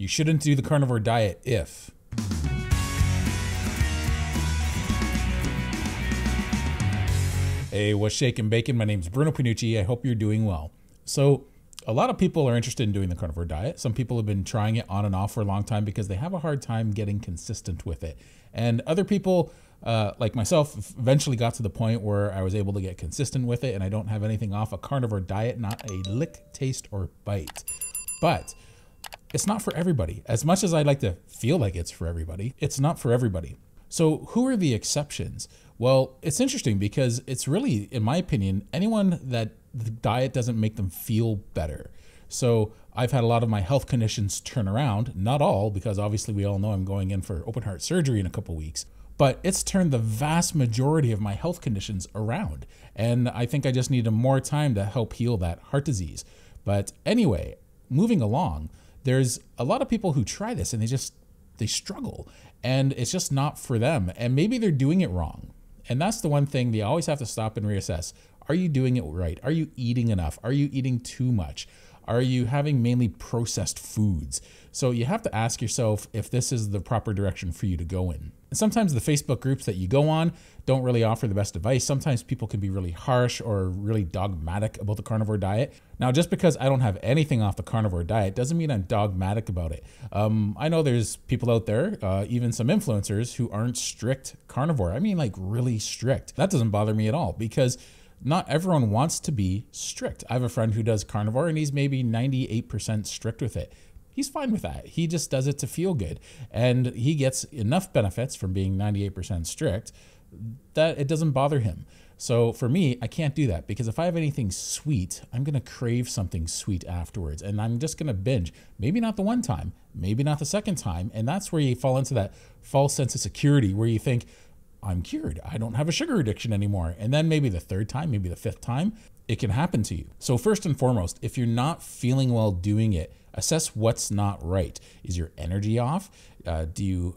You shouldn't do the carnivore diet if. Hey, what's shaking bacon? My name's Bruno Panucci. I hope you're doing well. So a lot of people are interested in doing the carnivore diet. Some people have been trying it on and off for a long time because they have a hard time getting consistent with it. And other people, like myself, eventually got to the point where I was able to get consistent with it, and I don't have anything off a carnivore diet, not a lick, taste, or bite. But it's not for everybody. As much as I'd like to feel like it's for everybody, it's not for everybody. So who are the exceptions? Well, it's interesting because it's really, in my opinion, anyone that the diet doesn't make them feel better. So I've had a lot of my health conditions turn around, not all, because obviously we all know I'm going in for open heart surgery in a couple weeks, but it's turned the vast majority of my health conditions around. And I think I just needed more time to help heal that heart disease. But anyway, moving along, there's a lot of people who try this and they struggle, and it's just not for them. And maybe they're doing it wrong. And that's the one thing they always have to stop and reassess. Are you doing it right? Are you eating enough? Are you eating too much? Are you having mainly processed foods? So you have to ask yourself if this is the proper direction for you to go in. And sometimes the Facebook groups that you go on don't really offer the best advice. Sometimes people can be really harsh or really dogmatic about the carnivore diet. Now, just because I don't have anything off the carnivore diet doesn't mean I'm dogmatic about it. I know there's people out there, even some influencers, who aren't strict carnivore. I mean, like really strict. That doesn't bother me at all because not everyone wants to be strict. I have a friend who does carnivore and he's maybe 98% strict with it. He's fine with that. He just does it to feel good. And he gets enough benefits from being 98% strict that it doesn't bother him. So for me, I can't do that because if I have anything sweet, I'm gonna crave something sweet afterwards and I'm just gonna binge. Maybe not the one time, maybe not the second time. And that's where you fall into that false sense of security where you think, I'm cured. I don't have a sugar addiction anymore. And then maybe the third time, maybe the fifth time, it can happen to you. So first and foremost, if you're not feeling well doing it, assess what's not right. Is your energy off? Do you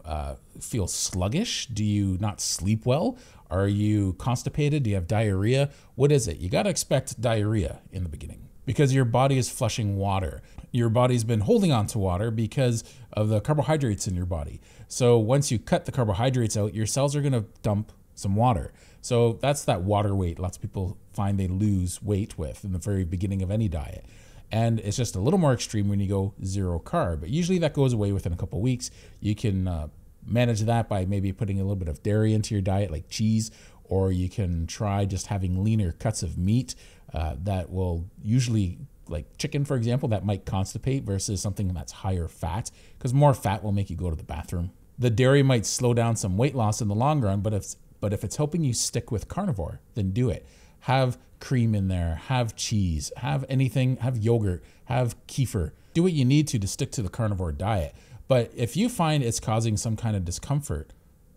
feel sluggish? Do you not sleep well? Are you constipated? Do you have diarrhea? What is it? You got to expect diarrhea in the beginning because your body is flushing water. Your body's been holding on to water because of the carbohydrates in your body. So once you cut the carbohydrates out, your cells are going to dump some water. So that's that water weight lots of people find they lose weight with in the very beginning of any diet. And it's just a little more extreme when you go zero carb. But usually that goes away within a couple of weeks. You can manage that by maybe putting a little bit of dairy into your diet like cheese, or you can try just having leaner cuts of meat that will usually, like chicken, for example, that might constipate versus something that's higher fat, because more fat will make you go to the bathroom. The dairy might slow down some weight loss in the long run, but if it's helping you stick with carnivore, then do it. Have cream in there, have cheese, have anything, have yogurt, have kefir. Do what you need to stick to the carnivore diet. But if you find it's causing some kind of discomfort,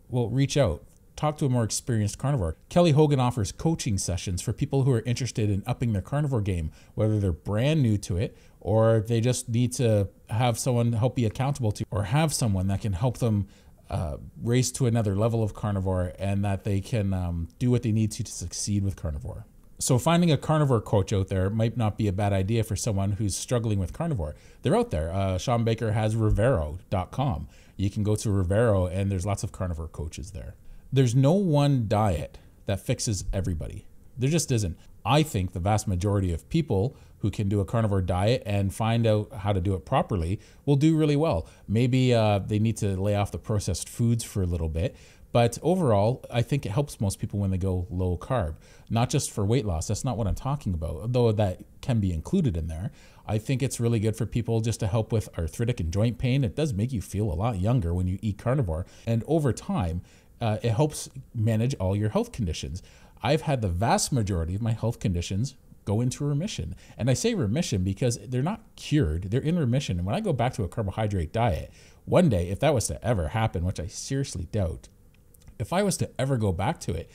well, reach out. Talk to a more experienced carnivore. Kelly Hogan offers coaching sessions for people who are interested in upping their carnivore game, whether they're brand new to it or they just need to have someone help be accountable to, or have someone that can help them race to another level of carnivore and that they can do what they need to succeed with carnivore. So finding a carnivore coach out there might not be a bad idea for someone who's struggling with carnivore. They're out there. Shawn Baker has Rivero.com. You can go to Rivero and there's lots of carnivore coaches there. There's no one diet that fixes everybody. There just isn't. I think the vast majority of people who can do a carnivore diet and find out how to do it properly will do really well. Maybe they need to lay off the processed foods for a little bit, but overall, I think it helps most people when they go low carb, not just for weight loss. That's not what I'm talking about, though that can be included in there. I think it's really good for people just to help with arthritic and joint pain. It does make you feel a lot younger when you eat carnivore, and over time, it helps manage all your health conditions. I've had the vast majority of my health conditions go into remission. And I say remission because they're not cured, they're in remission. And when I go back to a carbohydrate diet, one day, if that was to ever happen, which I seriously doubt, if I was to ever go back to it,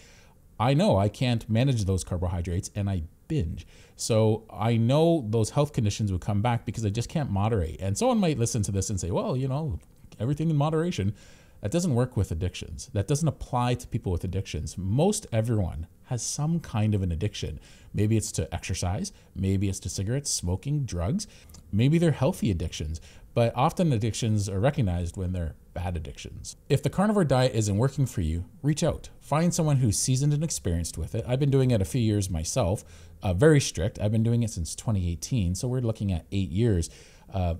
I know I can't manage those carbohydrates and I binge. So I know those health conditions would come back because I just can't moderate. And someone might listen to this and say, well, you know, everything in moderation. That doesn't work with addictions. That doesn't apply to people with addictions. Most everyone has some kind of an addiction. Maybe it's to exercise. Maybe it's to cigarettes, smoking, drugs. Maybe they're healthy addictions. but often addictions are recognized when they're bad addictions. If the carnivore diet isn't working for you, reach out. Find someone who's seasoned and experienced with it. I've been doing it a few years myself, very strict. I've been doing it since 2018, so we're looking at 8 years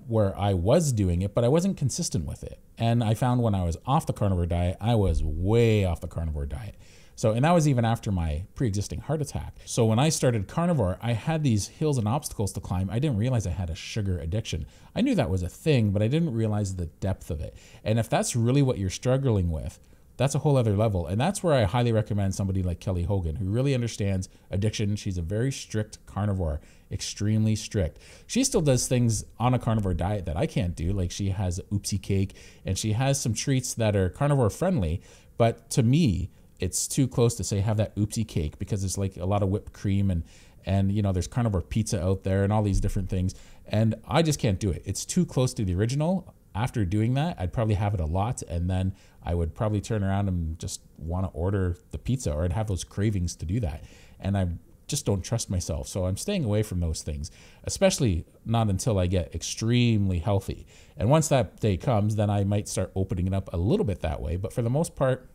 where I was doing it, but I wasn't consistent with it. And I found when I was off the carnivore diet, I was way off the carnivore diet. So, and that was even after my pre-existing heart attack. So when I started carnivore, I had these hills and obstacles to climb. I didn't realize I had a sugar addiction. I knew that was a thing, but I didn't realize the depth of it. And if that's really what you're struggling with, that's a whole other level. And that's where I highly recommend somebody like Kelly Hogan, who really understands addiction. She's a very strict carnivore, extremely strict. She still does things on a carnivore diet that I can't do. Like she has oopsie cake and she has some treats that are carnivore friendly, but to me, it's too close to say have that oopsie cake because it's like a lot of whipped cream and you know, there's carnivore pizza out there and all these different things. And I just can't do it. It's too close to the original. After doing that, I'd probably have it a lot. And then I would probably turn around and just want to order the pizza, or I'd have those cravings to do that. And I just don't trust myself. So I'm staying away from those things, especially not until I get extremely healthy. And once that day comes, then I might start opening it up a little bit that way. But for the most part,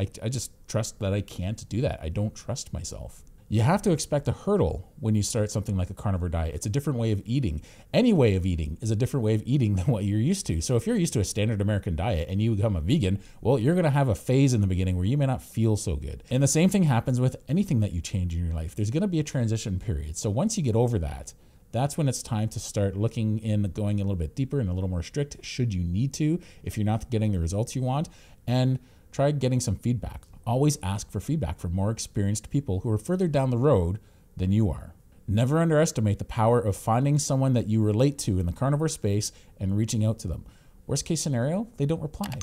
I just trust that I can't do that. I don't trust myself. You have to expect a hurdle when you start something like a carnivore diet. It's a different way of eating. Any way of eating is a different way of eating than what you're used to. So if you're used to a standard American diet and you become a vegan, well, you're gonna have a phase in the beginning where you may not feel so good. And the same thing happens with anything that you change in your life. There's gonna be a transition period. So once you get over that, that's when it's time to start looking in, going a little bit deeper and a little more strict, should you need to, if you're not getting the results you want. And try getting some feedback. Always ask for feedback from more experienced people who are further down the road than you are. Never underestimate the power of finding someone that you relate to in the carnivore space and reaching out to them. Worst case scenario, they don't reply.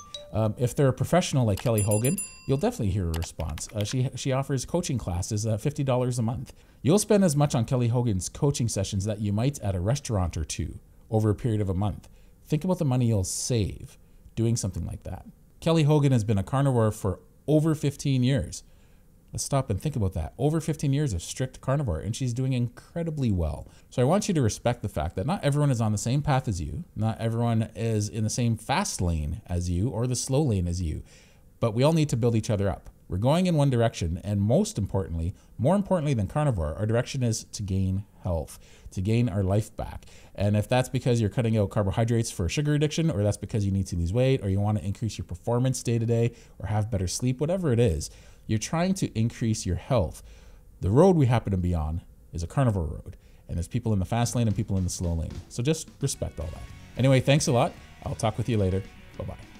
If they're a professional like Kelly Hogan, you'll definitely hear a response. She offers coaching classes at $50 a month. You'll spend as much on Kelly Hogan's coaching sessions that you might at a restaurant or two over a period of a month. Think about the money you'll save doing something like that. Kelly Hogan has been a carnivore for over 15 years. Let's stop and think about that. Over 15 years of strict carnivore, and she's doing incredibly well. So I want you to respect the fact that not everyone is on the same path as you. Not everyone is in the same fast lane as you or the slow lane as you, but we all need to build each other up. We're going in one direction, and most importantly, more importantly than carnivore, our direction is to gain health, to gain our life back. And if that's because you're cutting out carbohydrates for sugar addiction, or that's because you need to lose weight, or you want to increase your performance day to day, or have better sleep, whatever it is, you're trying to increase your health. The road we happen to be on is a carnivore road, and there's people in the fast lane and people in the slow lane. So just respect all that. Anyway, thanks a lot. I'll talk with you later. Bye-bye.